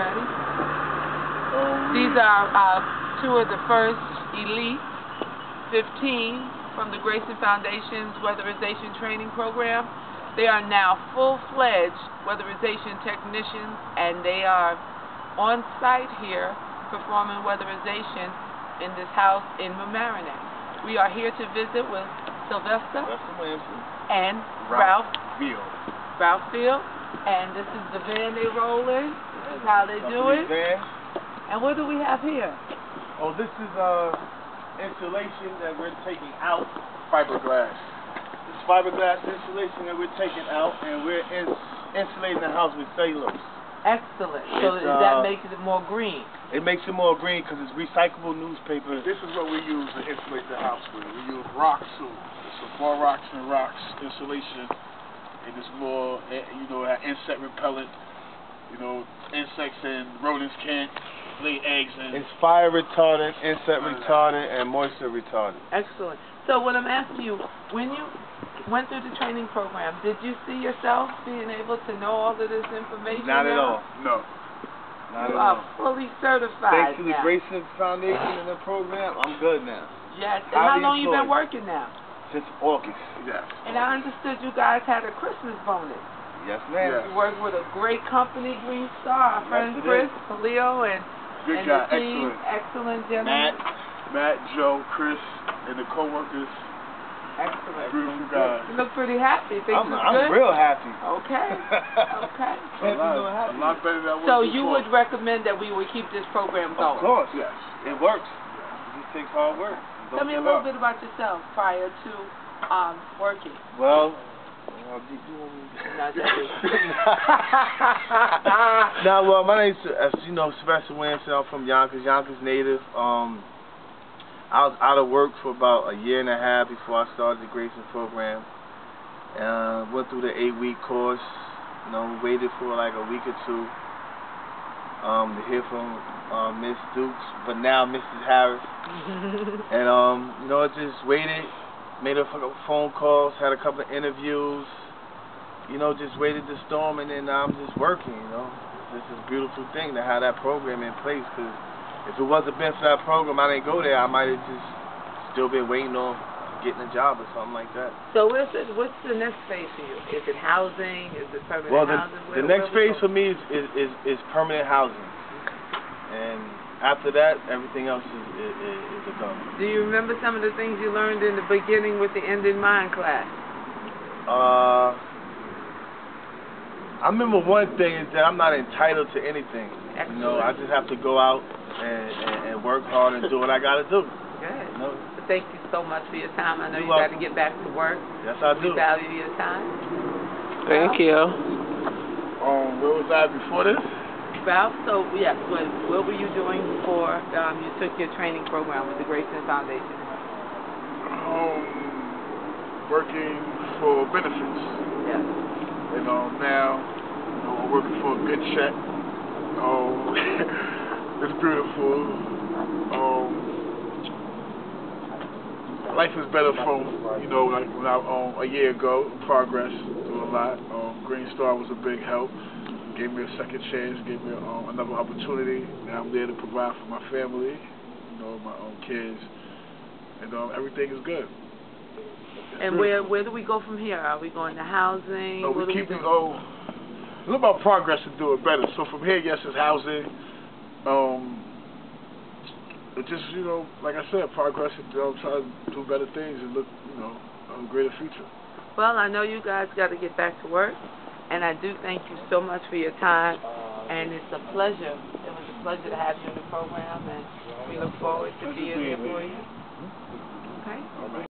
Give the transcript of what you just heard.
ready? These are two of the first elite 15 from the Greyston Foundation's Weatherization Training Program. They are now full-fledged weatherization technicians, and they are on site here performing weatherization in this house in Marinette. We are here to visit with Sebastian Williamson and Ralph Veal. And this is the van they roll in. This is how they do it. And what do we have here? Oh, this is insulation that we're taking out, fiberglass. This fiberglass insulation that we're taking out, and we're insulating the house with cellulose. Excellent. So that makes it more green. It makes it more green because it's recyclable newspaper. This is what we use to insulate the house with. We use rock wool. So more rocks and rocks insulation, and it's more, you know, insect repellent. You know, insects and rodents can't lay eggs in. It's fire retardant, insect retardant, and moisture retardant. Excellent. So what I'm asking you, when you went through the training program, did you see yourself being able to know all of this information? Not at all. No. Not at all. You are fully certified. Thanks to the Greyston Foundation and the program, I'm good now. Yes. And how long you been working now? Since August. Yes. And I understood you guys had a Christmas bonus. Yes, ma'am. Yes. You work with a great company, Green Star. Our friend Chris, Leo, and the team. Excellent gentlemen. Matt, Joe, Chris, and the co-workers. Excellent. Beautiful guys. You look pretty happy. I'm real happy. Okay. Okay. A lot better than I was before. So you would recommend that we would keep this program going? Of course. Yes. It works. It just takes hard work. Tell me a little bit about yourself prior to working. Well, well, my name's, as you know, Sebastian Williamson. I'm from Yonkers, native. I was out of work for about a year and a half before I started the Greyston program. Went through the 8-week course. You know, waited for like a week or two to hear from Ms. Dukes, but now Mrs. Harris. And you know, just waited. Made a couple phone calls, had a couple of interviews, you know, just waited the storm, and then now I'm just working, you know. This is a beautiful thing to have that program in place, because if it wasn't been for that program, I didn't go there, I might have just still been waiting on getting a job or something like that. So what's the next phase for you? Is it housing? Is it permanent housing? Well, the next phase for me is permanent housing. And after that, everything else is a go. Do you remember some of the things you learned in the beginning with the end in mind class? I remember one thing is that I'm not entitled to anything. Excellent. You know, I just have to go out and work hard and do what I got to do. Good. You know? Thank you so much for your time. I know you got to get back to work. Yes, I do. We value your time. Thank you. Where was I before this? Ralph, so yes, what were you doing before you took your training program with the Greyston Foundation? Working for benefits. Yes. And now I'm working for a good check. It's beautiful. Life is better from, you know, like when I a year ago. Progress through a lot. Green Star was a big help. Gave me a second chance, gave me another opportunity. Now I'm there to provide for my family, you know, my own kids, and everything is good. That's and beautiful. Where do we go from here? Are we going to housing? No, we keep it. It's about progress to do it better. So from here, yes, it's housing. It just, you know, like I said, progress and try to do better things and look, you know, a greater future. Well, I know you guys got to get back to work. And I do thank you so much for your time, and it's a pleasure. It was a pleasure to have you in the program, and we look forward to being here for you. Okay?